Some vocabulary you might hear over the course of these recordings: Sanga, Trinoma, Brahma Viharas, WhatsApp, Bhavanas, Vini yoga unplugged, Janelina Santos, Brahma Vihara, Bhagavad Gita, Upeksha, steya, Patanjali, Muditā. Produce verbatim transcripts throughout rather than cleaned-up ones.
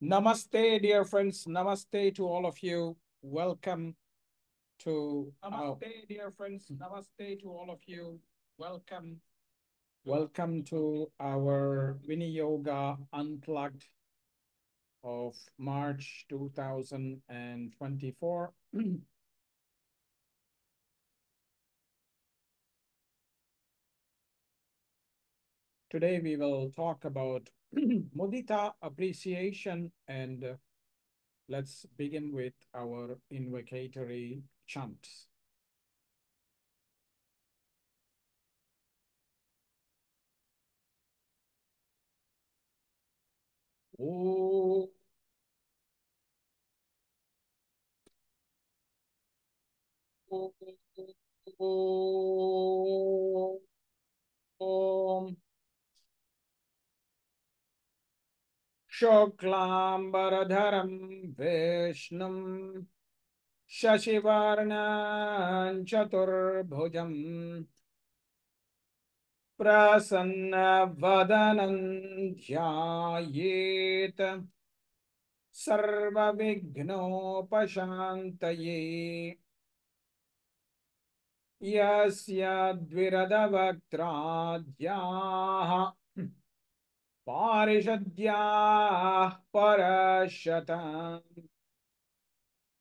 Namaste, dear friends. Namaste to all of you. Welcome to Namaste, our... dear friends. Namaste to all of you. Welcome. Welcome to our Vini Yoga Unplugged of March two thousand twenty-four. Today we will talk about Muditā appreciation, and uh, let's begin with our invocatory chants. Oh. Oh. Oh. Oh. Shuklambaradharam Vishnum Shashivarnan Chaturbhujam Prasannavadanam Dhyayet Sarvavighnopashantaye Yasya Dviradavaktradyah Parishadhyah parashatam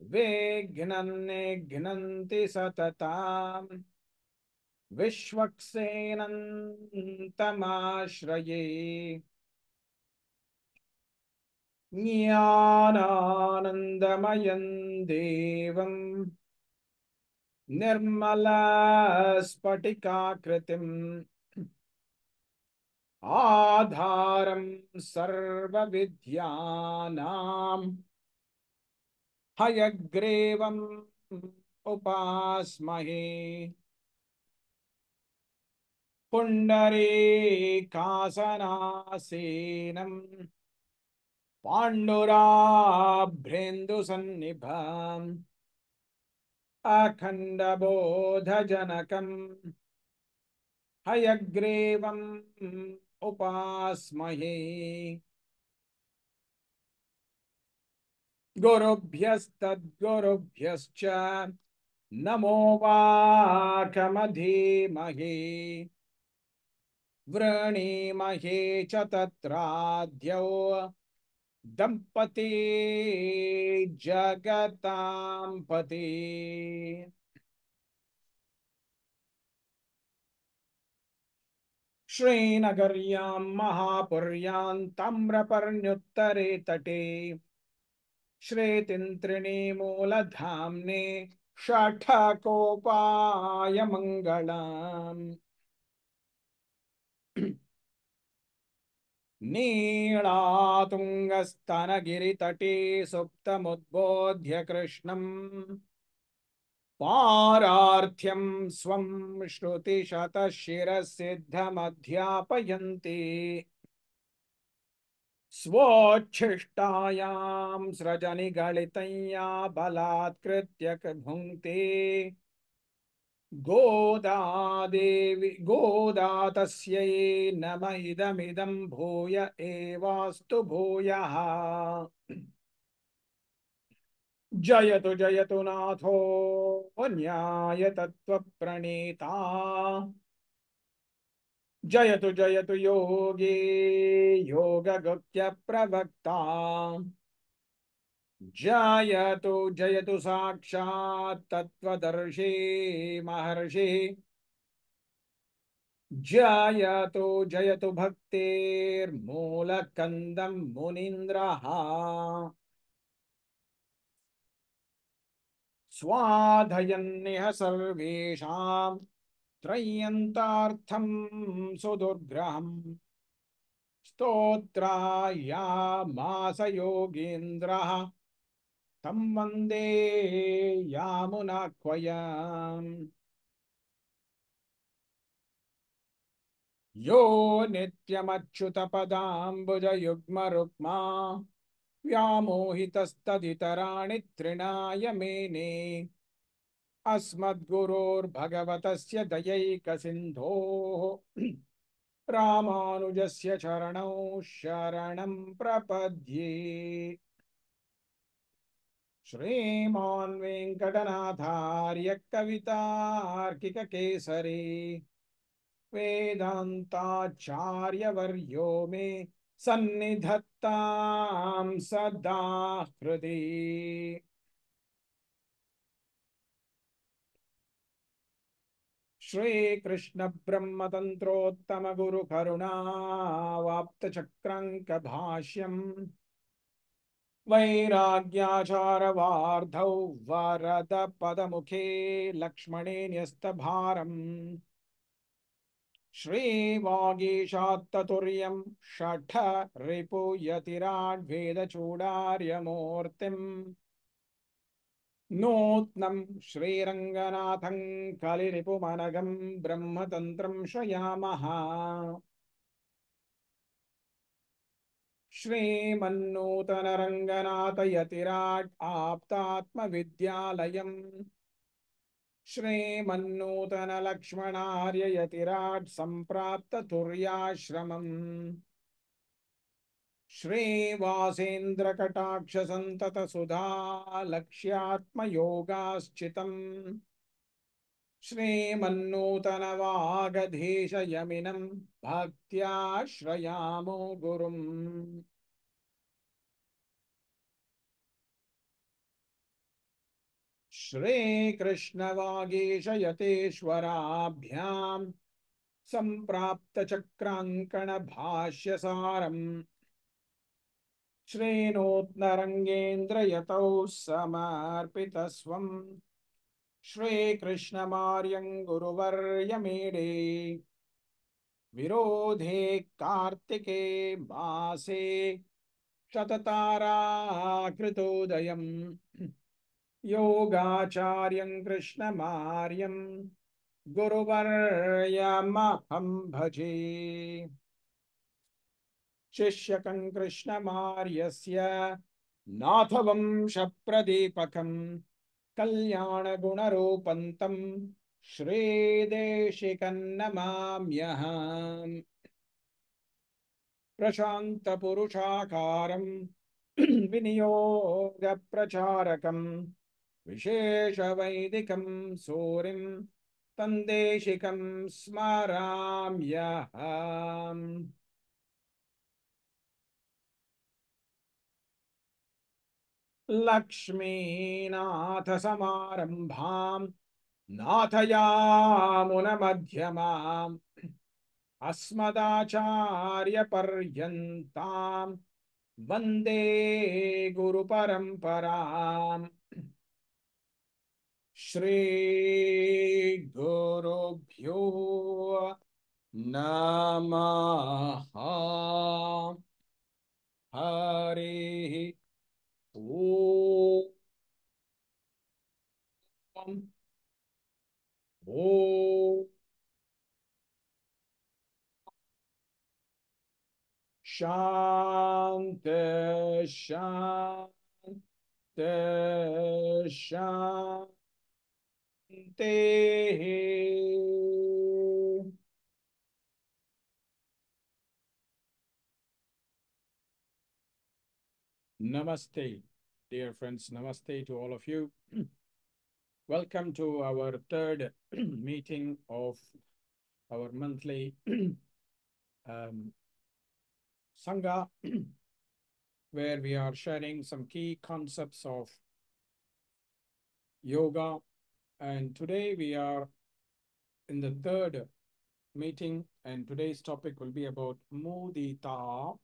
Vignanne gnanti satatam Vishwaksenan tamashraye Jnananandamayan devam Nirmalaspatikakritim Adharam sarvavidyanam hayagrevam upasmahe pundarikaasanasenam pandurabhrendusannibham akhandabodhajanakam hayagrevam upasmahe Gurubhyastad Gurubhyascha Namo Vakamadhimahe Vranimahe Chatatradhyo Dampati Jagatampati Srinagaryam Mahapuryam Tamraparnyuttare Tate Shretintrini Mooladhamne Shathakopaya Mangalam Neelatungasthanagiri Tate Suptamudbodhya Krishnam Pararthyam swam shruti shata shira siddham adhyapayanti Swachishtayam srajani galitanya balat kritya kabhunti Goda devi goda tasyai namahidam idam bhuya evastu bhuyaha Jayatu Jayatu Natho Nyaya Tattva Pranita Jayatu Jayatu Yogi Yoga Guptya Pravakta Jayatu Jayatu Sakshat Tattva Darshi Maharshi Jayatu Jayatu Bhaktir Mula Kandam Munindraha Swadhayanniha sarvesham trayantartham sudurgraham stotraya masayogindraha tam vande yamunakvayam yo nityamachyutapadambuja yugma rukma Vyamohitastaditarani trinaya mene Asmad Gurur Bhagavatasya Dayaika Sindho Ramanujasya charanau sharanam prapadye. Shriman Venkatanathārya Kavitārkika Kesari Vedantacharya Varyo me Sannidhattam Sada Hrudi. Shri Krishna Brahma Tantrottama Guru Karuna Vapta Chakranka Bhashyam Vairagyachara Vardhau Varada Padamukhe Lakshmanenyastabharam Shri Vagishattaturyam Shatha Ripu Yatirad Veda Chudarya Mortim Notnam Shri Ranganatham Kaliripumanagam Brahmatantram Shayamaha Shri Mannutana Ranganatha Yatirat Aptatma Vidyalayam Shri Mannutana Lakshmanarya Yatirat Samprapta Turyashramam Shri Vasendra Kataksha Santata Sudha Lakshyatma Yogas Chitam Shri Mannutana Vagadhesha Yaminam Bhaktya Shrayamo Gurum. Shri Krishna Vagesha Yateshwarabhyam Samprapta Chakrankana Bhashyasaram Shri Notna Rangendra Yatau Samarpitasvam Shri Krishna Maryam Guruvaryamede Virodhe Kartike Vase Shatatara Kritodayam Yogacharyam Krishna Maryam Guruvaryamaham bhaje. Shishyakan Krishna Maryasya Nathavam Shapradipakam Kalyana Gunarupantam Shri Deshikan Namamyaham Prashanta Purushakaram Vini yoga Pracharakam Vishesha Vaidikam Surim Tandeshikam Smaramyaham. Lakshmi Natha Samarambham Nathayamuna Madhyamam Asmadacharya Paryantam Vande Guru Paramparam. Shri Guru Bhyo Namaha. Hare Om. Om. Om. Shanti, Shanti, Shanti. Namaste. Dear friends, namaste to all of you. Welcome to our third meeting of our monthly um, Sangha, where we are sharing some key concepts of yoga. And today we are in the third meeting, and today's topic will be about Muditā,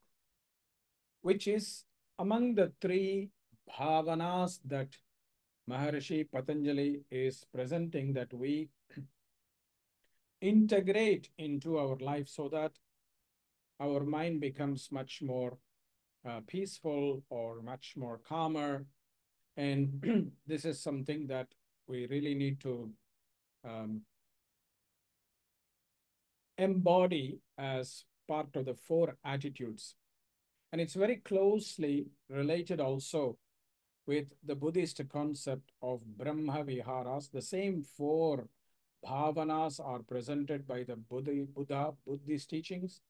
which is among the three bhavanas that Maharishi Patanjali is presenting, that we integrate into our life so that our mind becomes much more uh, peaceful or much more calmer. And this is something that we really need to um, embody as part of the four attitudes. And it's very closely related also with the Buddhist concept of Brahma Viharas, the same four Bhavanas are presented by the Buddha, Buddha Buddhist teachings,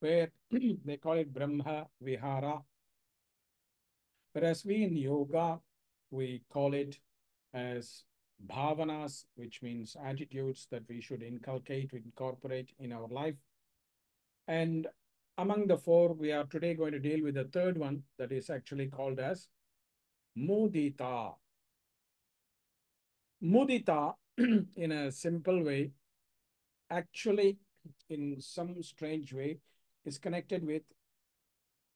where they call it Brahma Vihara. Whereas we in yoga, we call it as Bhavanas, which means attitudes that we should inculcate, incorporate in our life. And among the four, we are today going to deal with the third one that is actually called as Muditā. Muditā, in a simple way, actually in some strange way, is connected with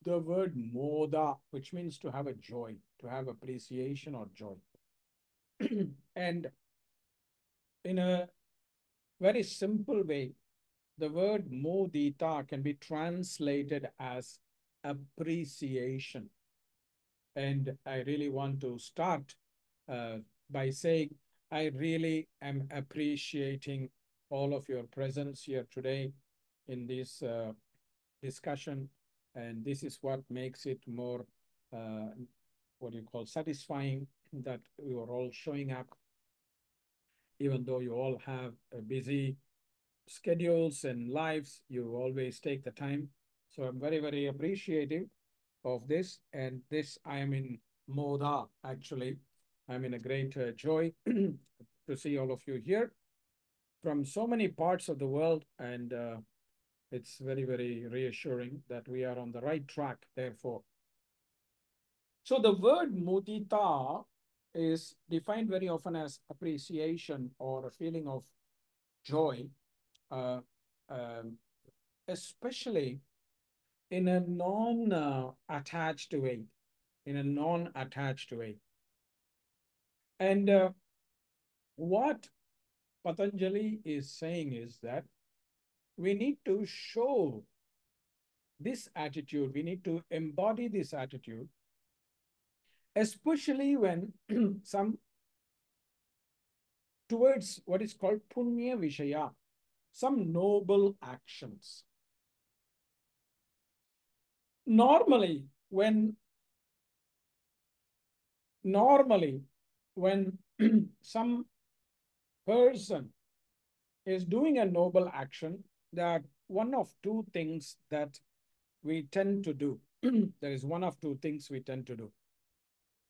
the word moda, which means to have a joy, to have appreciation or joy. And in a very simple way, the word mudita can be translated as appreciation. And I really want to start uh, by saying, I really am appreciating all of your presence here today in this uh, discussion. And this is what makes it more, uh, what do you call, satisfying, that you are all showing up, even though you all have a busy schedules and lives, you always take the time. So I'm very, very appreciative of this. And this, I am in moda, actually. I'm in a great uh, joy to see all of you here from so many parts of the world. And uh, it's very, very reassuring that we are on the right track, therefore. So the word mudita is defined very often as appreciation or a feeling of joy, uh, um, especially in a non-attached uh, way, in a non-attached way. And uh, what Patanjali is saying is that we need to show this attitude, we need to embody this attitude, especially when some towards what is called punya vishaya, some noble actions. Normally, when normally when some person is doing a noble action, there are one of two things that we tend to do. There is one of two things we tend to do.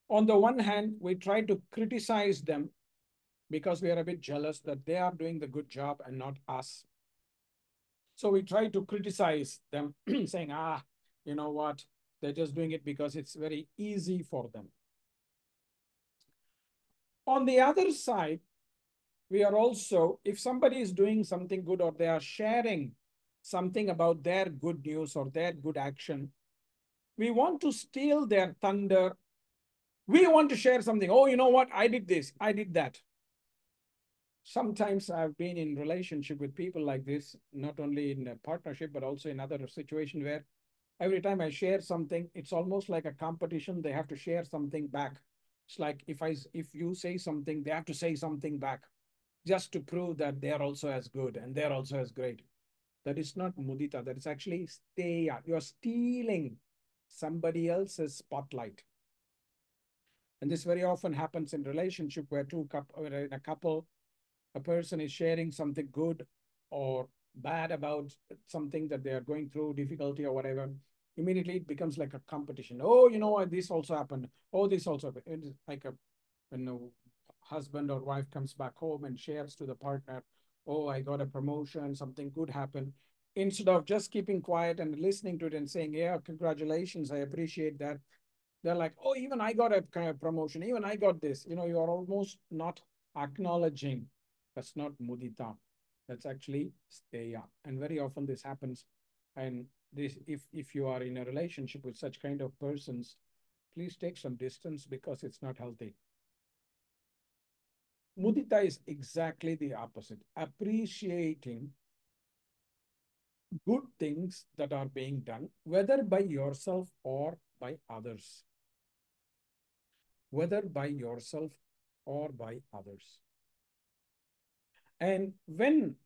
On the one hand, we try to criticize them because we are a bit jealous that they are doing the good job and not us. So we try to criticize them saying, ah, you know what, they're just doing it because it's very easy for them. On the other side, we are also, if somebody is doing something good or they are sharing something about their good news or their good action, we want to steal their thunder. We want to share something. Oh, you know what? I did this. I did that. Sometimes I've been in relationship with people like this, not only in a partnership, but also in other situations where every time I share something, it's almost like a competition. They have to share something back. It's like if I if you say something, they have to say something back just to prove that they're also as good and they're also as great. That is not mudita. That is actually steya. You're stealing somebody else's spotlight. And this very often happens in relationship where two where in a couple, a person is sharing something good or bad about something that they are going through, difficulty or whatever. Immediately it becomes like a competition. Oh, you know, this also happened. Oh, this also happened. Like a, when a husband or wife comes back home and shares to the partner, oh, I got a promotion, something good happened. Instead of just keeping quiet and listening to it and saying, yeah, congratulations, I appreciate that. They're like, oh, even I got a kind of promotion. Even I got this. You know, you are almost not acknowledging. That's not mudita. That's actually steya. And very often this happens. And This, if, if you are in a relationship with such kind of persons, please take some distance because it's not healthy. Mudita is exactly the opposite. Appreciating good things that are being done, whether by yourself or by others. Whether by yourself or by others. And when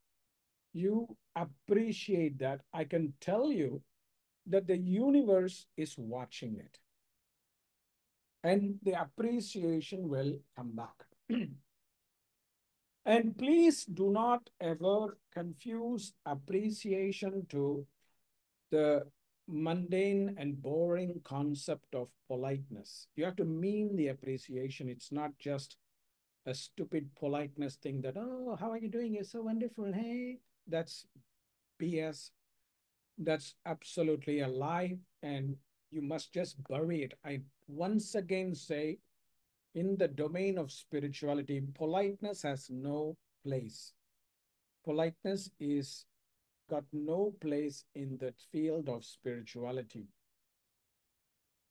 you appreciate that, I can tell you that the universe is watching it. And the appreciation will come back. And please do not ever confuse appreciation to the mundane and boring concept of politeness. You have to mean the appreciation. It's not just a stupid politeness thing that, oh, how are you doing? You're so wonderful. Hey, that's B S. That's absolutely a lie. And you must just bury it. I once again say, in the domain of spirituality, politeness has no place. Politeness is got no place in the field of spirituality.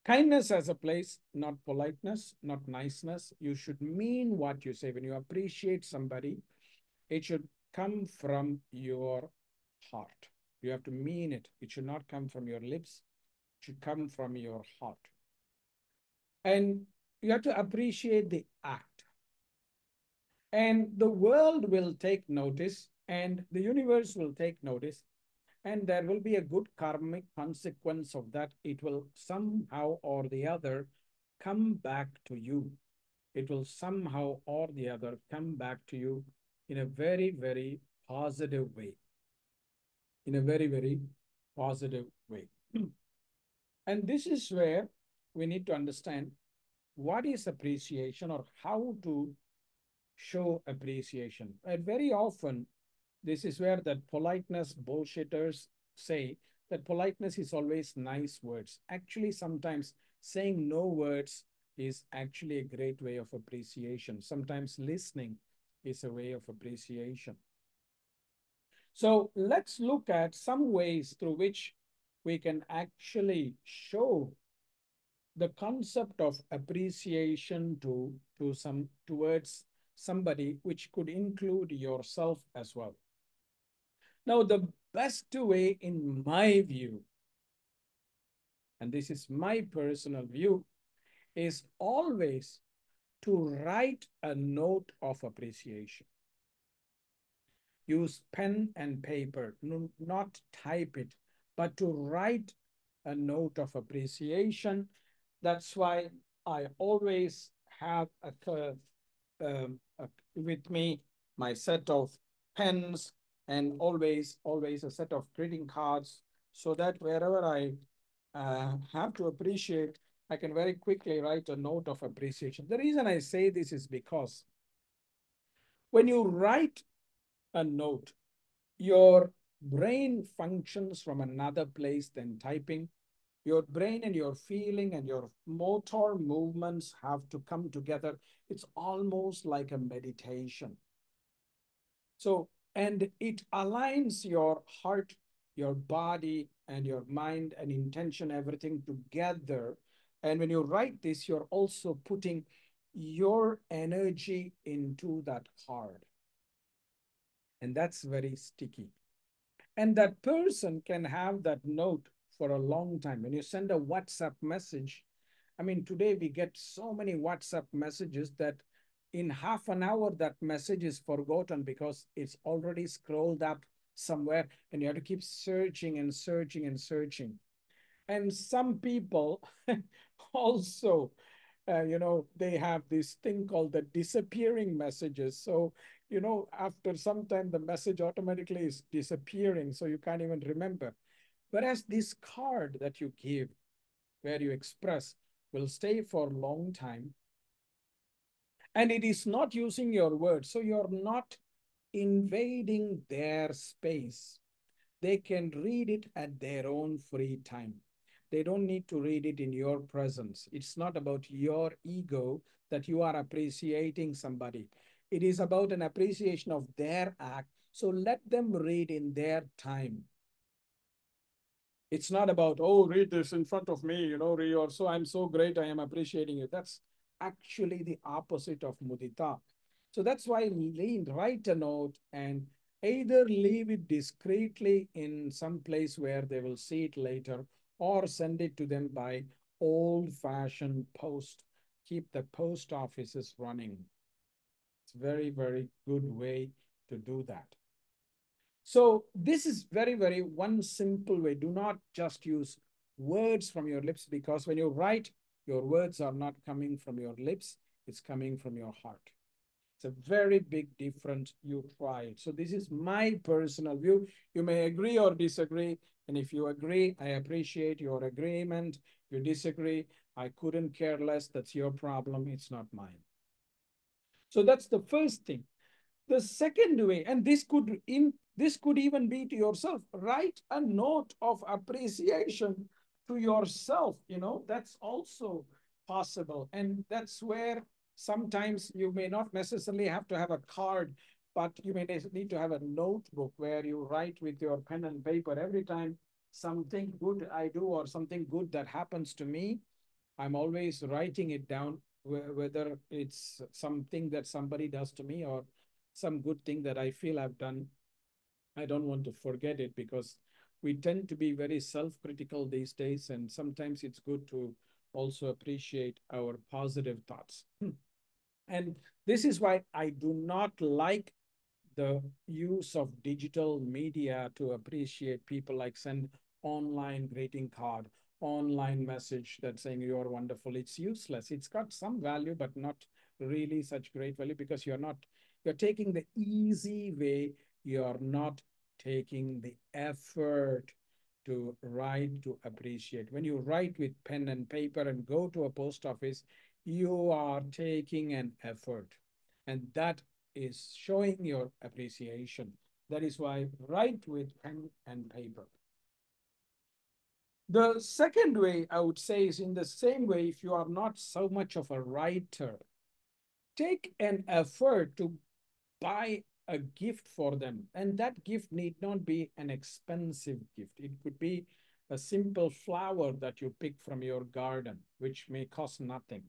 Kindness has a place, not politeness, not niceness. You should mean what you say. When you appreciate somebody, it should come from your heart. You have to mean it. It should not come from your lips. It should come from your heart. And you have to appreciate the act. And the world will take notice, and the universe will take notice, and there will be a good karmic consequence of that. It will somehow or the other come back to you. It will somehow or the other come back to you in a very, very positive way. In a very, very positive way. And this is where we need to understand what is appreciation or how to show appreciation. And very often, this is where that politeness bullshitters say that politeness is always nice words. Actually, sometimes saying no words is actually a great way of appreciation. Sometimes listening is a way of appreciation. So let's look at some ways through which we can actually show the concept of appreciation to, to some, towards somebody, which could include yourself as well. Now, the best way, in my view, and this is my personal view, is always to write a note of appreciation. Use pen and paper, no, not type it, but to write a note of appreciation. That's why I always have a, um, a, with me my set of pens and always, always a set of greeting cards, so that wherever I uh, have to appreciate, I can very quickly write a note of appreciation. The reason I say this is because when you write a note, your brain functions from another place than typing. Your brain and your feeling and your motor movements have to come together. It's almost like a meditation. So, and it aligns your heart, your body, and your mind and intention, everything together. And when you write this, you're also putting your energy into that card. And that's very sticky. And that person can have that note for a long time. When you send a WhatsApp message, I mean, today we get so many WhatsApp messages that in half an hour, that message is forgotten because it's already scrolled up somewhere and you have to keep searching and searching and searching. And some people also, uh, you know, they have this thing called the disappearing messages. So, you know, after some time, the message automatically is disappearing. So you can't even remember. Whereas this card that you give, where you express, will stay for a long time. And it is not using your words. So you're not invading their space. They can read it at their own free time. They don't need to read it in your presence. It's not about your ego that you are appreciating somebody. It is about an appreciation of their act. So let them read in their time. It's not about, oh, read this in front of me, you know, or so I'm so great, I am appreciating you. That's actually the opposite of mudita. So that's why write a note and either leave it discreetly in some place where they will see it later, or send it to them by old-fashioned post. Keep the post offices running. It's a very, very good way to do that. So this is very, very one simple way. Do not just use words from your lips, because when you write, your words are not coming from your lips. It's coming from your heart. It's a very big difference. You try it. So this is my personal view. You may agree or disagree. And if you agree, I appreciate your agreement. If you disagree, I couldn't care less. That's your problem. It's not mine. So that's the first thing. The second way, and this could in this could even be to yourself, write a note of appreciation to yourself. You know, that's also possible. And that's where sometimes you may not necessarily have to have a card, but you may need to have a notebook where you write with your pen and paper every time something good I do or something good that happens to me. I'm always writing it down, whether it's something that somebody does to me or some good thing that I feel I've done. I don't want to forget it because we tend to be very self-critical these days, and sometimes it's good to also appreciate our positive thoughts. And this is why I do not like the use of digital media to appreciate people, like send online greeting card, online message that's saying you are wonderful. It's useless. It's got some value, but not really such great value because you're not, you're taking the easy way. You're not taking the effort to write, to appreciate. When you write with pen and paper and go to a post office, you are taking an effort. And that is showing your appreciation. That is why write with pen and paper. The second way I would say is in the same way, if you are not so much of a writer, take an effort to buy a gift for them. And that gift need not be an expensive gift. It could be a simple flower that you pick from your garden, which may cost nothing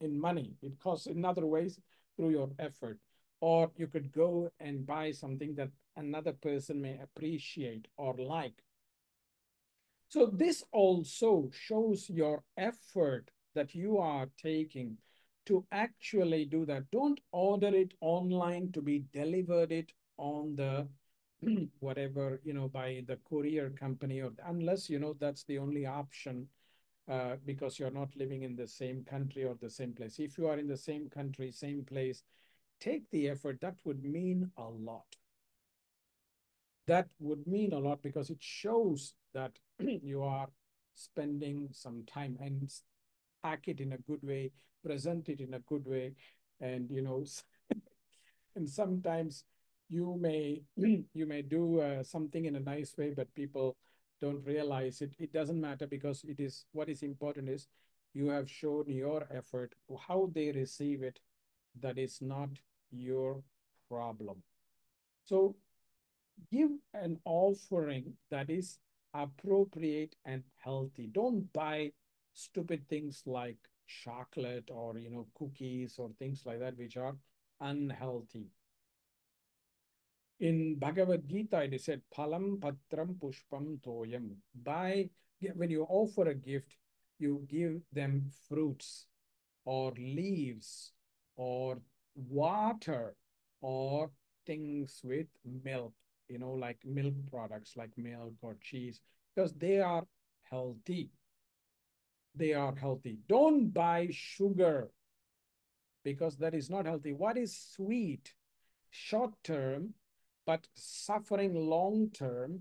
in money. It costs in other ways through your effort. Or you could go and buy something that another person may appreciate or like. So this also shows your effort that you are taking to actually do that. Don't order it online to be delivered it on the whatever, you know, by the courier company, or unless, you know, that's the only option uh, because you're not living in the same country or the same place. If you are in the same country, same place, take the effort. That would mean a lot. That would mean a lot because it shows that you are spending some time, and pack it in a good way, present it in a good way. And, you know, and sometimes you may, you may do uh, something in a nice way, but people don't realize it. It doesn't matter because it is, what is important is you have shown your effort. How they receive it, that is not your problem. So give an offering that is appropriate and healthy. Don't buy stupid things like chocolate or, you know, cookies or things like that, which are unhealthy. In Bhagavad Gita, it is said, Phalam patram pushpam toyam. Buy, when you offer a gift, you give them fruits or leaves or water or things with milk, you know, like milk products, like milk or cheese, because they are healthy. They are healthy. Don't buy sugar because that is not healthy. What is sweet, short term, but suffering long term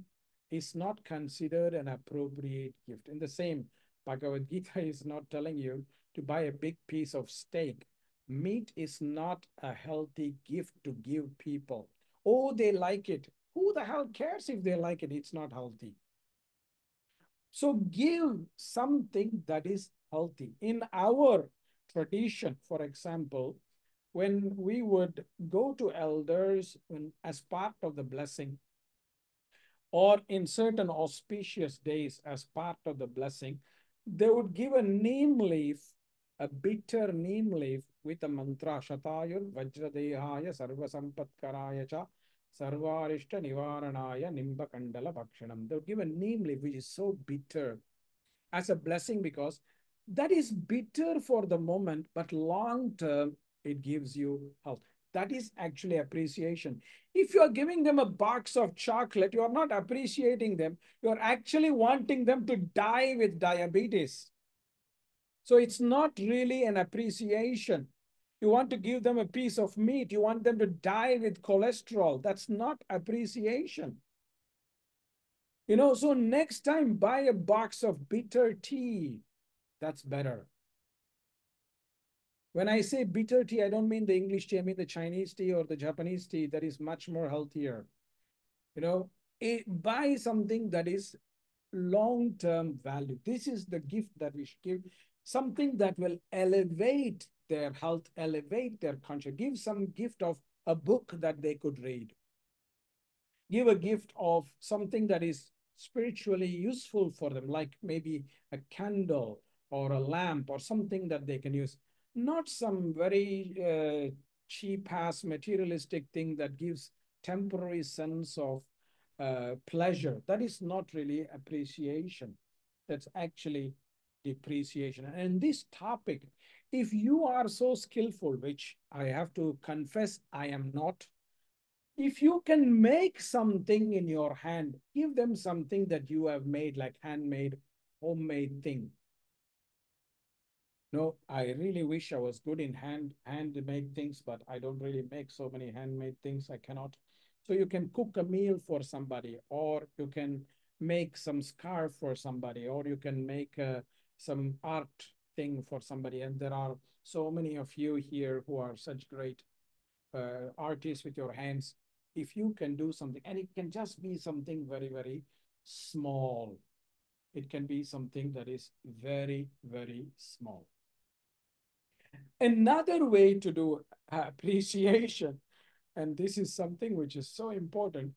is not considered an appropriate gift. In the same, Bhagavad Gita is not telling you to buy a big piece of steak. Meat is not a healthy gift to give people. Oh, they like it. Who the hell cares if they like it? It's not healthy. So give something that is healthy. In our tradition, for example, when we would go to elders when, as part of the blessing, or in certain auspicious days as part of the blessing, they would give a neem leaf, a bitter neem leaf with a mantra, Shatayur Vajradehaya Sarvasampatkaraya Cha Sarvarishta Nivaranaya Nimbakandala Bhakshanam. They would give a neem leaf which is so bitter as a blessing because that is bitter for the moment, but long term it gives you health. That is actually appreciation. If you are giving them a box of chocolate, you are not appreciating them. You are actually wanting them to die with diabetes. So it's not really an appreciation. You want to give them a piece of meat. You want them to die with cholesterol. That's not appreciation. You know, so next time buy a box of bitter tea. That's better. When I say bitter tea, I don't mean the English tea. I mean the Chinese tea or the Japanese tea that is much more healthier. You know, it, buy something that is long-term value. This is the gift that we should give. Something that will elevate their health, elevate their conscience. Give some gift of a book that they could read. Give a gift of something that is spiritually useful for them, like maybe a candle or a lamp or something that they can use. Not some very uh, cheap-ass materialistic thing that gives temporary sense of uh, pleasure. That is not really appreciation. That's actually depreciation. And this topic, if you are so skillful, which I have to confess I am not, if you can make something in your hand, give them something that you have made, like handmade, homemade thing. No, I really wish I was good in hand handmade things, but I don't really make so many handmade things. I cannot. So you can cook a meal for somebody, or you can make some scarf for somebody, or you can make uh, some art thing for somebody. And there are so many of you here who are such great uh, artists with your hands. If you can do something, and it can just be something very, very small. It can be something that is very, very small. Another way to do appreciation, and this is something which is so important,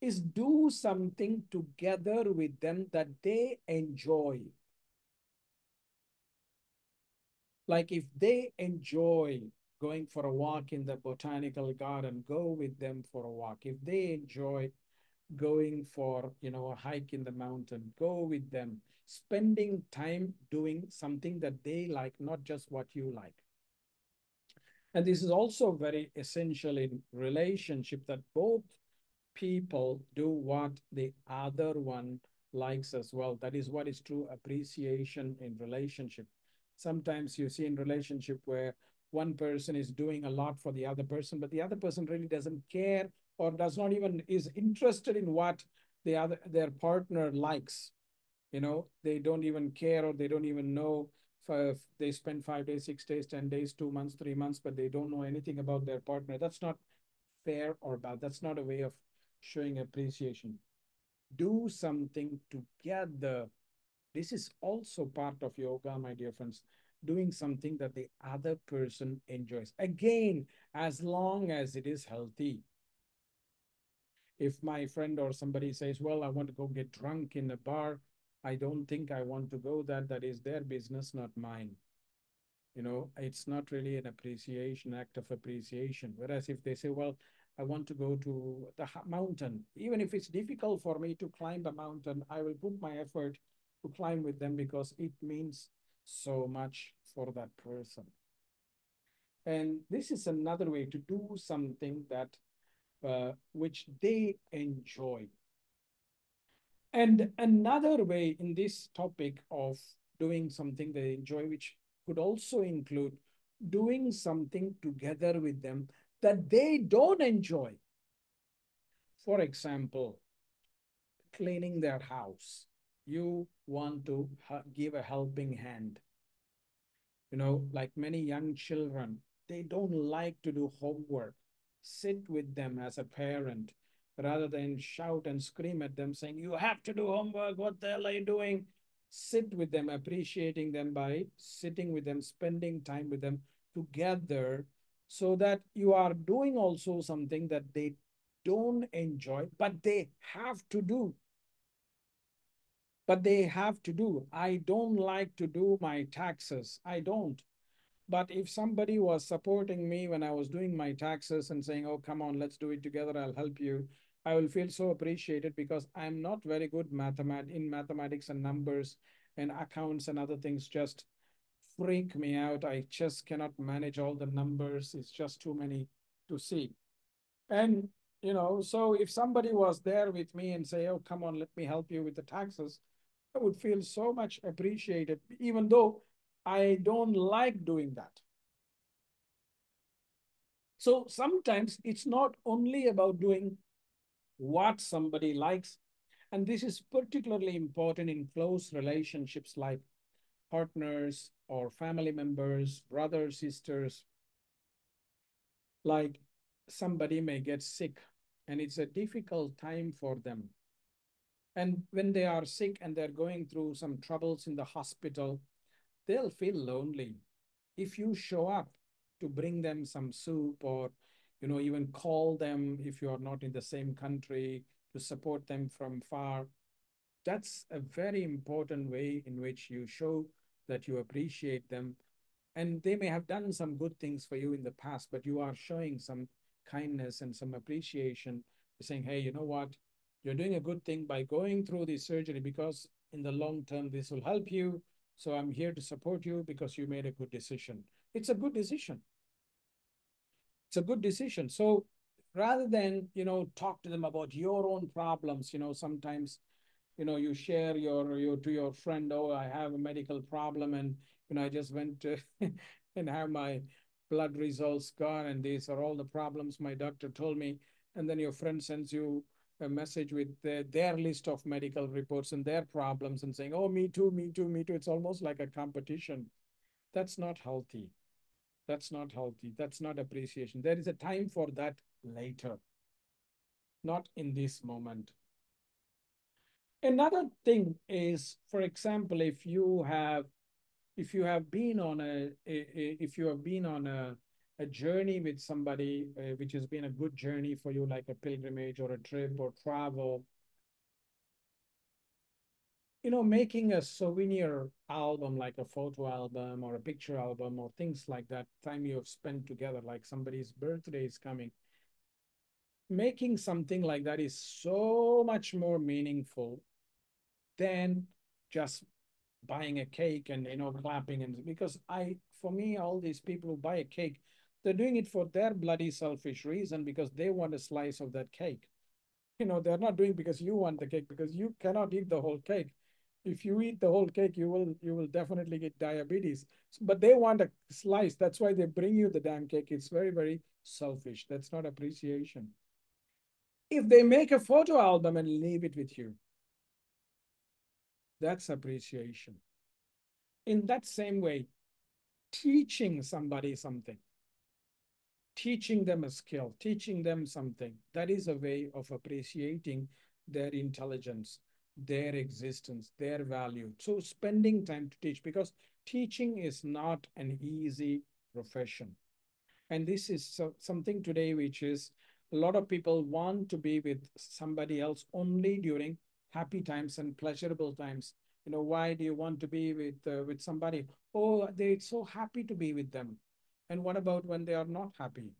is do something together with them that they enjoy. Like if they enjoy going for a walk in the botanical garden, go with them for a walk. If they enjoy going for, you know, a hike in the mountain, go with them. Spending time doing something that they like, not just what you like. And this is also very essential in relationship, that both people do what the other one likes as well. That is what is true appreciation in relationship. Sometimes you see in relationship where one person is doing a lot for the other person, but the other person really doesn't care or does not even is interested in what the other their partner likes. You know, they don't even care, or they don't even know if they spend five days, six days, ten days, two months, three months, but they don't know anything about their partner. That's not fair or bad. That's not a way of showing appreciation. Do something together. This is also part of yoga, my dear friends. Doing something that the other person enjoys. Again, as long as it is healthy. If my friend or somebody says, well, I want to go get drunk in a bar, I don't think I want to go. That, that is their business, not mine. You know, it's not really an appreciation, act of appreciation. Whereas if they say, well, I want to go to the mountain, even if it's difficult for me to climb the mountain, I will put my effort to climb with them because it means so much for that person. And this is another way to do something that uh, which they enjoy. And another way in this topic of doing something they enjoy, which could also include doing something together with them that they don't enjoy. For example, cleaning their house. You want to give a helping hand. You know, like many young children, they don't like to do homework. Sit with them as a parent rather than shout and scream at them saying, you have to do homework, what the hell are you doing? Sit with them, appreciating them by sitting with them, spending time with them together, so that you are doing also something that they don't enjoy, but they have to do. But they have to do. I don't like to do my taxes. I don't. But if somebody was supporting me when I was doing my taxes and saying, oh, come on, let's do it together, I'll help you, I will feel so appreciated because I'm not very good mathemat- in mathematics and numbers and accounts and other things just freak me out. I just cannot manage all the numbers. It's just too many to see. And, you know, so if somebody was there with me and say, oh, come on, let me help you with the taxes, I would feel so much appreciated, even though I don't like doing that. So sometimes it's not only about doing what somebody likes. And this is particularly important in close relationships like partners or family members, brothers, sisters. Like somebody may get sick and it's a difficult time for them. And when they are sick and they're going through some troubles in the hospital, they'll feel lonely. If you show up to bring them some soup or, you know, even call them if you are not in the same country to support them from far, that's a very important way in which you show that you appreciate them. And they may have done some good things for you in the past, but you are showing some kindness and some appreciation, saying, hey, you know what? You're doing a good thing by going through this surgery because in the long term, this will help you. So I'm here to support you because you made a good decision. It's a good decision. It's a good decision. So rather than, you know, talk to them about your own problems, you know, sometimes, you know, you share your, your to your friend, oh, I have a medical problem and, you know, I just went to and have my blood results gone and these are all the problems my doctor told me. And then your friend sends you a message with their, their list of medical reports and their problems and saying, oh, me too, me too, me too. It's almost like a competition. That's not healthy. That's not healthy. That's not appreciation. There is a time for that later, not in this moment. Another thing is, for example, if you have, if you have been on a, if you have been on a, a journey with somebody, uh, which has been a good journey for you, like a pilgrimage or a trip or travel, you know, making a souvenir album, like a photo album or a picture album or things like that, time you have spent together, like somebody's birthday is coming. Making something like that is so much more meaningful than just buying a cake and, you know, clapping. And because I, for me, all these people who buy a cake, they're doing it for their bloody selfish reason because they want a slice of that cake. You know, they're not doing because you want the cake, because you cannot eat the whole cake. If you eat the whole cake, you will you will definitely get diabetes. But they want a slice. That's why they bring you the damn cake. It's very, very selfish. That's not appreciation. If they make a photo album and leave it with you, that's appreciation. In that same way, teaching somebody something, teaching them a skill, teaching them something, that is a way of appreciating their intelligence, their existence, their value. So spending time to teach, because teaching is not an easy profession. And this is so, something today, which is a lot of people want to be with somebody else only during happy times and pleasurable times. You know, why do you want to be with, uh, with somebody? Oh, they're so happy to be with them. And what about when they are not happy?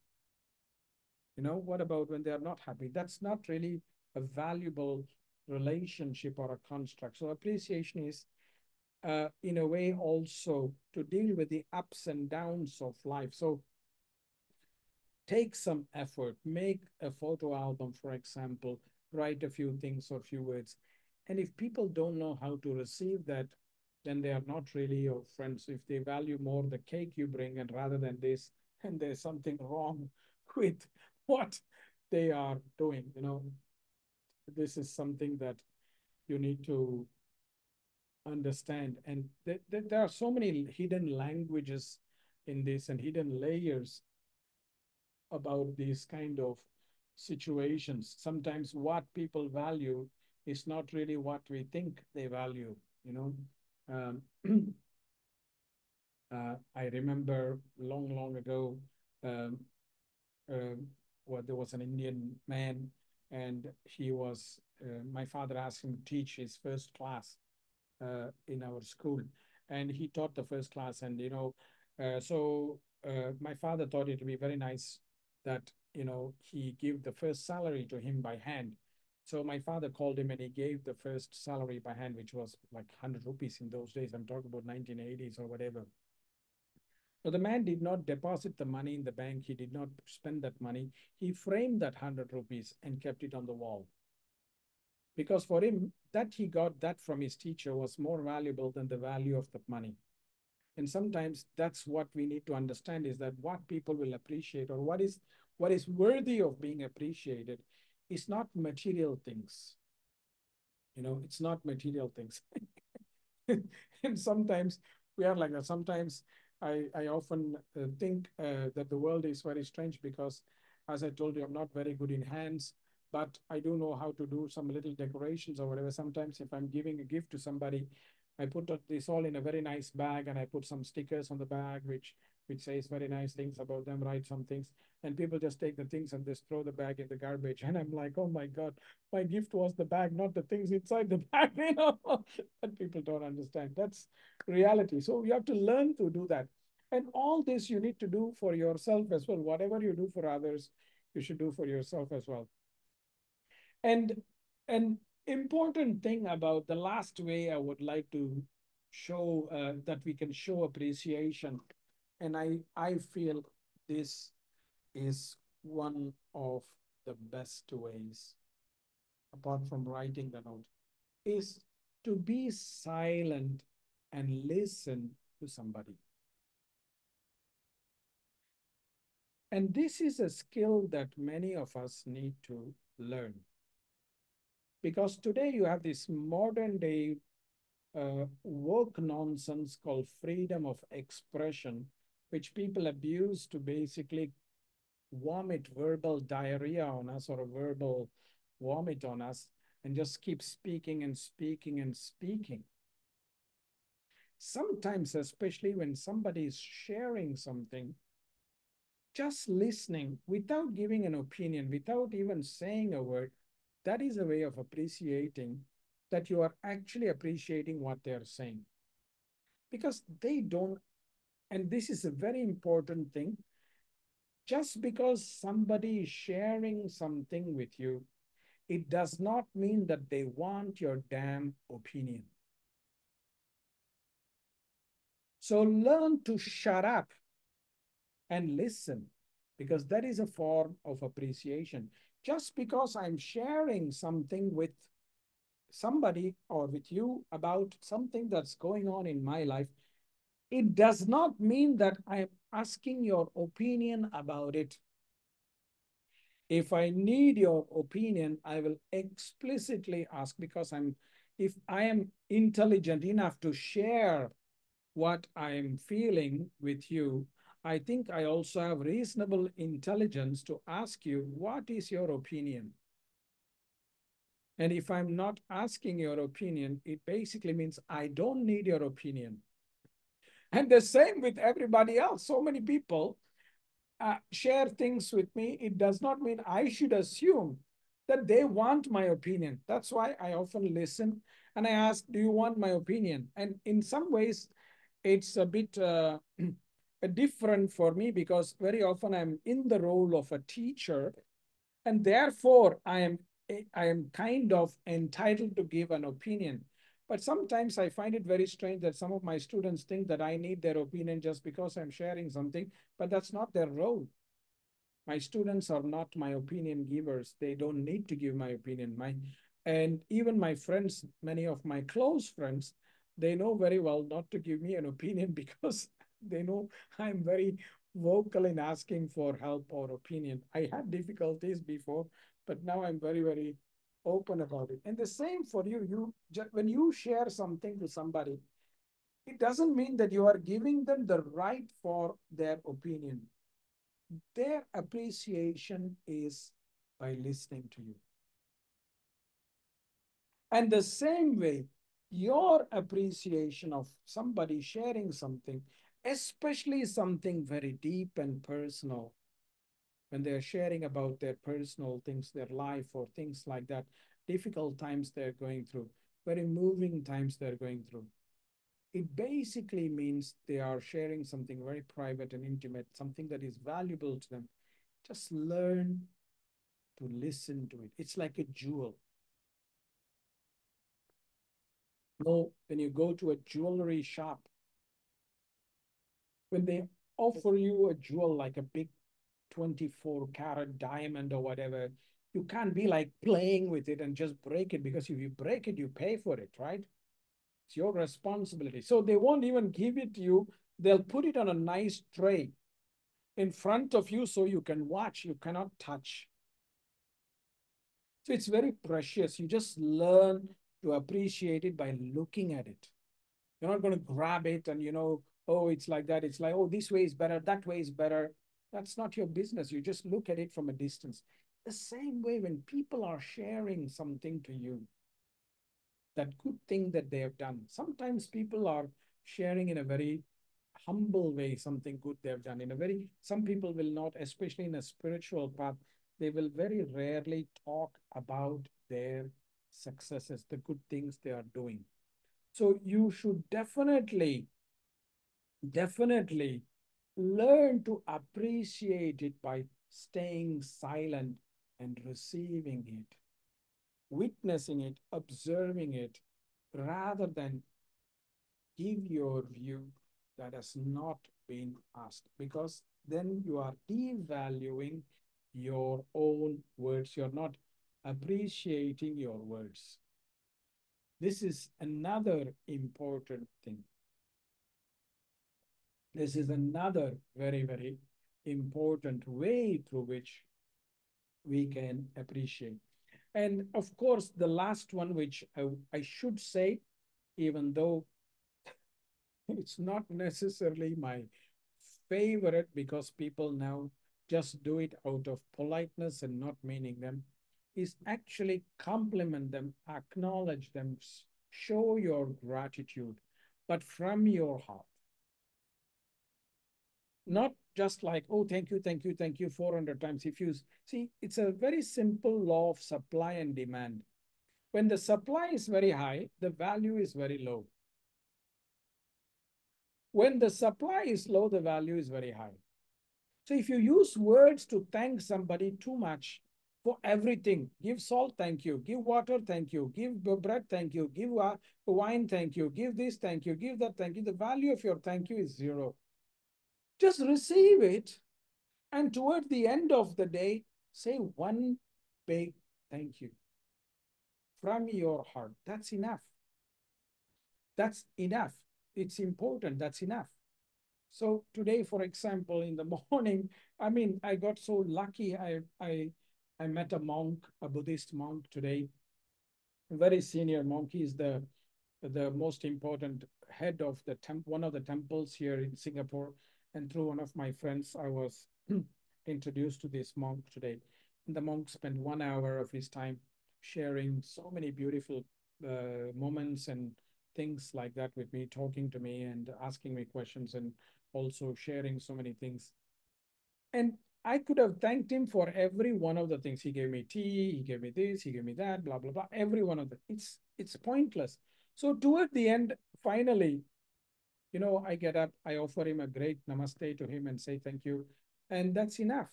You know, what about when they are not happy? That's not really a valuable relationship or a construct. So appreciation is, uh, in a way, also to deal with the ups and downs of life. So take some effort, make a photo album, for example, write a few things or few words. And if people don't know how to receive that, then they are not really your friends. If they value more the cake you bring and rather than this, and there's something wrong with what they are doing, you know, this is something that you need to understand. And th th there are so many hidden languages in this and hidden layers about these kind of situations. Sometimes what people value is not really what we think they value, you know. Um, uh, I remember long, long ago, um, uh, well, there was an Indian man and he was, uh, my father asked him to teach his first class uh, in our school. And he taught the first class and, you know, uh, so uh, my father thought it would be very nice that, you know, he gave the first salary to him by hand. So my father called him and he gave the first salary by hand, which was like one hundred rupees in those days. I'm talking about nineteen eighties or whatever. So the man did not deposit the money in the bank. He did not spend that money. He framed that one hundred rupees and kept it on the wall. Because for him, that he got that from his teacher was more valuable than the value of the money. And sometimes that's what we need to understand is that what people will appreciate or what is what is worthy of being appreciated is not material things. You know, it's not material things. And sometimes we are like that. Sometimes I, I often uh, think uh, that the world is very strange because, as I told you, I'm not very good in hands, but I do know how to do some little decorations or whatever. Sometimes if I'm giving a gift to somebody, I put this all in a very nice bag and I put some stickers on the bag, which, which says very nice things about them, write some things. And people just take the things and just throw the bag in the garbage. And I'm like, oh my God, my gift was the bag, not the things inside the bag, you know. But people don't understand. That's reality. So you have to learn to do that. And all this you need to do for yourself as well. Whatever you do for others, you should do for yourself as well. And an important thing about the last way I would like to show uh, that we can show appreciation, and I, I feel this is one of the best ways, apart from writing the note, is to be silent and listen to somebody. And this is a skill that many of us need to learn. Because today you have this modern day uh, woke nonsense called freedom of expression, which people abuse to basically vomit verbal diarrhea on us or a verbal vomit on us and just keep speaking and speaking and speaking. Sometimes, especially when somebody is sharing something, just listening without giving an opinion, without even saying a word, that is a way of appreciating that you are actually appreciating what they are saying. Because they don't, and this is a very important thing, just because somebody is sharing something with you, it does not mean that they want your damn opinion. So learn to shut up and listen, because that is a form of appreciation. Just because I'm sharing something with somebody or with you about something that's going on in my life, it does not mean that I'm asking your opinion about it. If I need your opinion, I will explicitly ask, because I'm, if I am intelligent enough to share what I'm feeling with you, I think I also have reasonable intelligence to ask you, what is your opinion? And if I'm not asking your opinion, it basically means I don't need your opinion. And the same with everybody else. So many people uh, share things with me. It does not mean I should assume that they want my opinion. That's why I often listen and I ask, do you want my opinion? And in some ways, it's a bit... Uh, different for me, because very often I'm in the role of a teacher, and therefore I am I am kind of entitled to give an opinion. But sometimes I find it very strange that some of my students think that I need their opinion just because I'm sharing something, but that's not their role. My students are not my opinion givers. They don't need to give my opinion. My, and even my friends, many of my close friends, they know very well not to give me an opinion, because they know I'm very vocal in asking for help or opinion. I had difficulties before, but now I'm very, very open about it. And the same for you. You when you share something to somebody, it doesn't mean that you are giving them the right for their opinion. Their appreciation is by listening to you. And the same way, your appreciation of somebody sharing something, especially something very deep and personal, when they're sharing about their personal things, their life or things like that, difficult times they're going through, very moving times they're going through. It basically means they are sharing something very private and intimate, something that is valuable to them. Just learn to listen to it. It's like a jewel. No, when you go to a jewelry shop, when they offer you a jewel, like a big twenty-four carat diamond or whatever, you can't be like playing with it and just break it, because if you break it, you pay for it, right? It's your responsibility. So they won't even give it to you. They'll put it on a nice tray. in front of you so you can watch. You cannot touch. So it's very precious. You just learn to appreciate it by looking at it. You're not going to grab it and, you know, oh, it's like that. It's like, oh, this way is better. That way is better. That's not your business. You just look at it from a distance. The same way when people are sharing something to you, that good thing that they have done. Sometimes people are sharing in a very humble way something good they have done. In a very, some people will not, especially in a spiritual path, they will very rarely talk about their successes, the good things they are doing. So you should definitely, definitely learn to appreciate it by staying silent and receiving it, witnessing it, observing it, rather than give your view that has not been asked, because then you are devaluing your own words. You're not appreciating your words. This is another important thing. This is another very, very important way through which we can appreciate. And of course, the last one, which I, I should say, even though it's not necessarily my favorite, because people now just do it out of politeness and not meaning them, is actually compliment them, acknowledge them, show your gratitude, but from your heart. Not just like, oh, thank you, thank you, thank you, four hundred times. If you see, it's a very simple law of supply and demand. When the supply is very high, the value is very low. When the supply is low, the value is very high. So if you use words to thank somebody too much for everything, give salt, thank you, give water, thank you, give bread, thank you, give wine, thank you, give this, thank you, give that, thank you, the value of your thank you is zero. Just receive it, and toward the end of the day, say one big thank you from your heart. That's enough. That's enough. It's important. That's enough. So today, for example, in the morning, I mean, I got so lucky. I, I, I met a monk, a Buddhist monk today, a very senior monk. He's the, the most important head of the temp, one of the temples here in Singapore. And through one of my friends, I was introduced to this monk today. And the monk spent one hour of his time sharing so many beautiful uh, moments and things like that with me, talking to me and asking me questions and also sharing so many things. And I could have thanked him for every one of the things. He gave me tea, he gave me this, he gave me that, blah, blah, blah. Every one of them. It's, it's pointless. So toward the end, finally, you know, I get up, I offer him a great namaste to him and say thank you. And that's enough.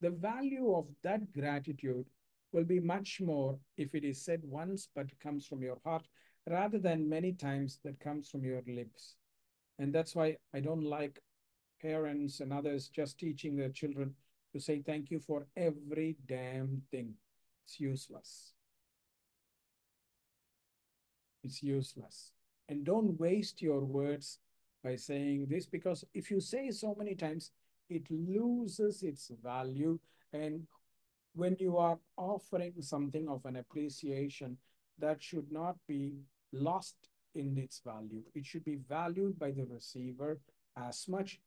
The value of that gratitude will be much more if it is said once, but comes from your heart, rather than many times that comes from your lips. And that's why I don't like parents and others just teaching their children to say thank you for every damn thing. It's useless. It's useless. And don't waste your words by saying this, because if you say so many times, it loses its value. And when you are offering something of an appreciation, that should not be lost in its value. It should be valued by the receiver as much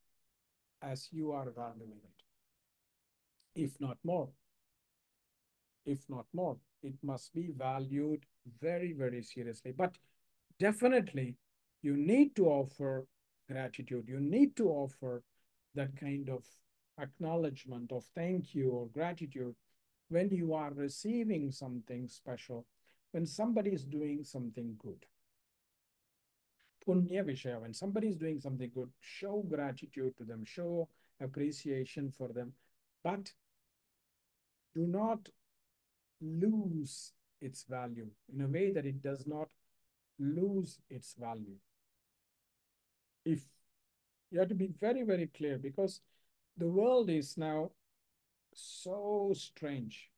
as you are valuing it, if not more. If not more, it must be valued very, very seriously. But definitely, you need to offer gratitude. You need to offer that kind of acknowledgement of thank you or gratitude when you are receiving something special, when somebody is doing something good. Punya Vishaya, when somebody is doing something good, show gratitude to them, show appreciation for them, but do not lose its value in a way that it does not lose its value. If you have to be very, very clear, because the world is now so strange.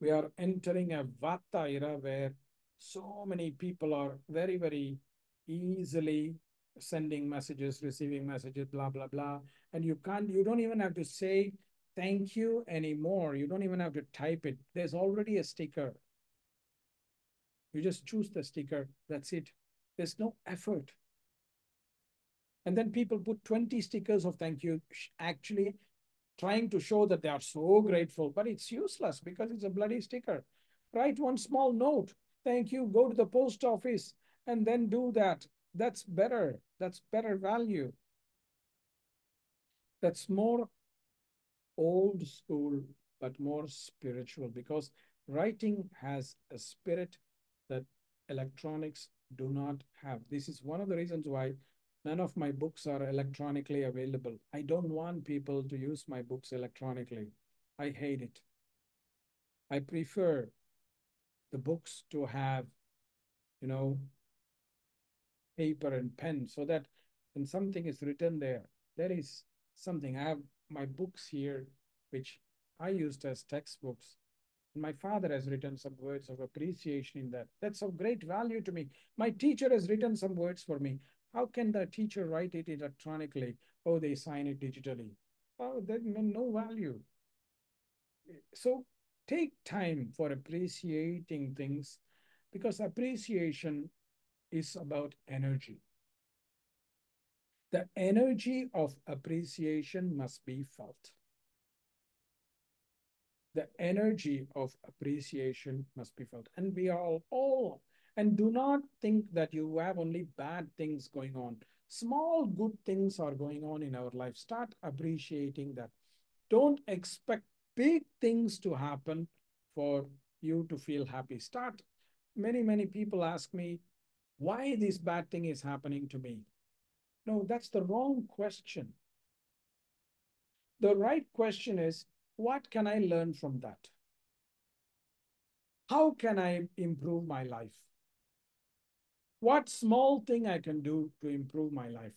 We are entering a Vata era where so many people are very, very easily sending messages, receiving messages, blah, blah, blah. And you can't, you don't even have to say thank you anymore. You don't even have to type it. There's already a sticker. You just choose the sticker. That's it. There's no effort. And then people put twenty stickers of thank you, actually trying to show that they are so grateful, but it's useless because it's a bloody sticker. Write one small note. Thank you. Go to the post office and then do that. That's better. That's better value. That's more old school, but more spiritual, because writing has a spirit that electronics do not have. This is one of the reasons why none of my books are electronically available. I don't want people to use my books electronically. I hate it. I prefer the books to have, you know, paper and pen, so that when something is written there, there is something. I have my books here, which I used as textbooks. My father has written some words of appreciation in that. That's of great value to me. My teacher has written some words for me. How can the teacher write it electronically? Oh, they sign it digitally. Oh, that means no value. So take time for appreciating things, because appreciation is about energy. The energy of appreciation must be felt. The energy of appreciation must be felt. And we are all, all, and do not think that you have only bad things going on. Small good things are going on in our life. Start appreciating that. Don't expect big things to happen for you to feel happy. Start. Many, many people ask me, why this bad thing is happening to me? No, that's the wrong question. The right question is, what can I learn from that? How can I improve my life? What small thing I can do to improve my life?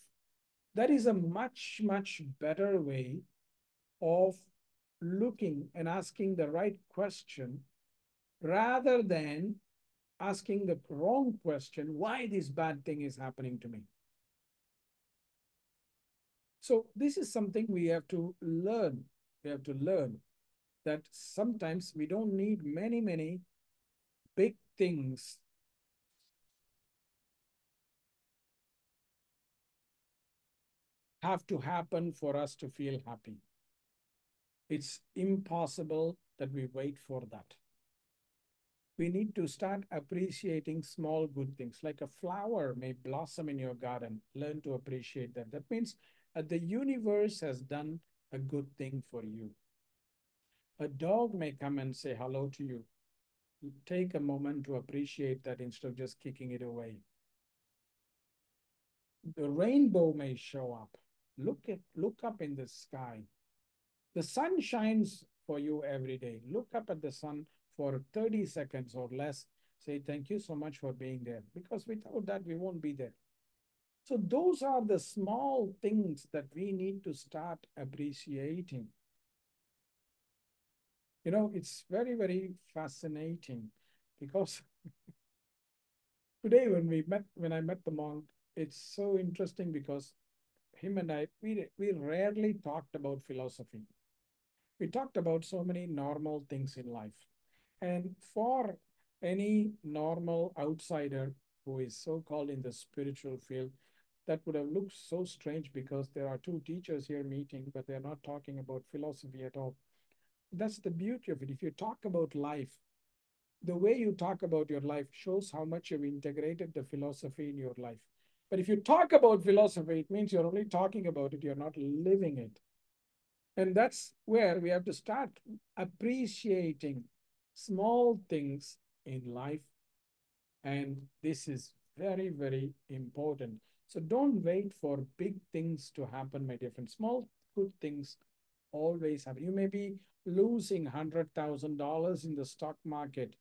That is a much, much better way of looking and asking the right question, rather than asking the wrong question, why this bad thing is happening to me? So this is something we have to learn. We have to learn that sometimes we don't need many, many big things. Have to happen for us to feel happy. It's impossible that we wait for that. We need to start appreciating small good things, like a flower may blossom in your garden. Learn to appreciate that. That means uh, the universe has done a good thing for you. A dog may come and say hello to you. Take a moment to appreciate that instead of just kicking it away. The rainbow may show up. Look at, look up in the sky. The sun shines for you every day. Look up at the sun for thirty seconds or less. Say thank you so much for being there, because without that we won't be there. So those are the small things that we need to start appreciating. You know, it's very, very fascinating, because today when we met, when I met the monk, it's so interesting because him and I, we, we rarely talked about philosophy. We talked about so many normal things in life. And for any normal outsider who is so-called in the spiritual field, that would have looked so strange, because there are two teachers here meeting, but they're not talking about philosophy at all. That's the beauty of it. If you talk about life, the way you talk about your life shows how much you've integrated the philosophy in your life. But if you talk about philosophy, it means you're only talking about it, you're not living it. And that's where we have to start appreciating small things in life. And this is very, very important. So don't wait for big things to happen, my dear friend. Small good things always happen. You may be losing one hundred thousand dollars in the stock market.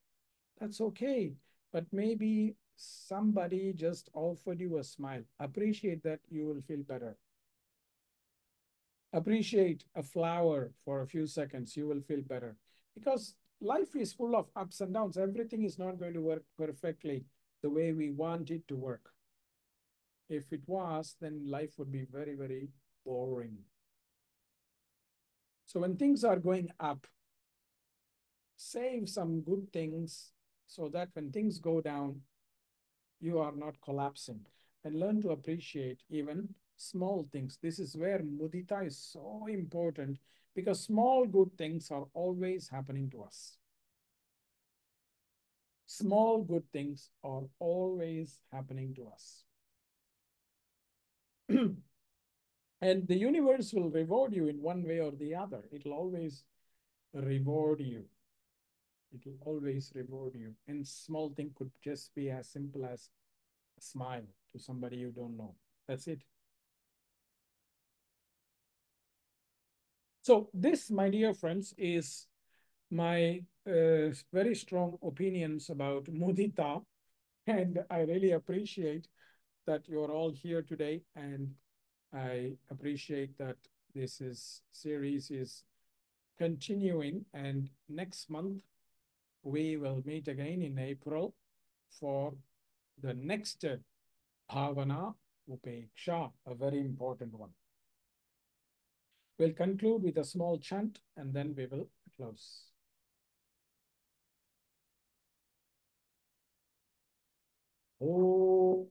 That's okay. But maybe somebody just offered you a smile. Appreciate that. You will feel better. Appreciate a flower for a few seconds. You will feel better. Because life is full of ups and downs. Everything is not going to work perfectly the way we want it to work. If it was, then life would be very, very boring. So when things are going up, save some good things so that when things go down, you are not collapsing. And learn to appreciate even small things. This is where mudita is so important, because small good things are always happening to us. Small good things are always happening to us. And the universe will reward you in one way or the other. It will always reward you. It will always reward you. And small thing could just be as simple as a smile to somebody you don't know. That's it. So this, my dear friends, is my uh, very strong opinions about mudita. And I really appreciate that you're all here today. And I appreciate that this is series is continuing. And next month, we will meet again in April for the next bhavana, upeksha, a very important one. We'll conclude with a small chant and then we will close. Oh.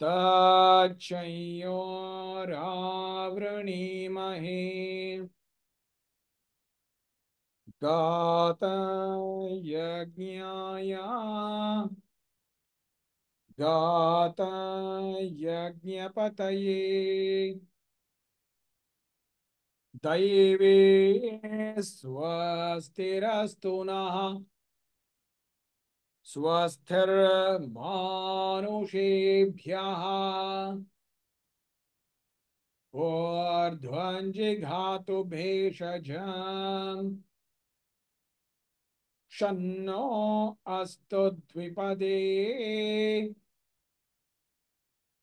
Tachayo ravrani mahe gata yajnaya Gata Yajñapataye Daive Swastirastuna Swasthir Manushebhyaha Urdhvanjighatu Bheshajam Shanno Astudvipade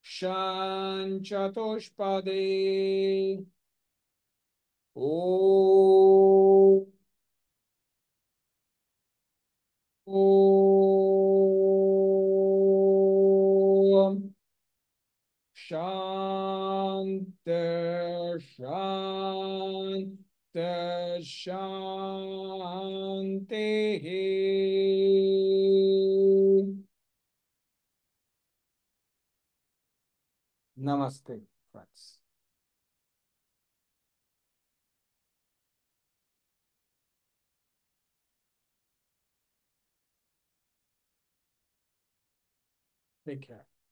Shanchatushpade. O Om Shante Shante Shante. Namaste, friends. Take care.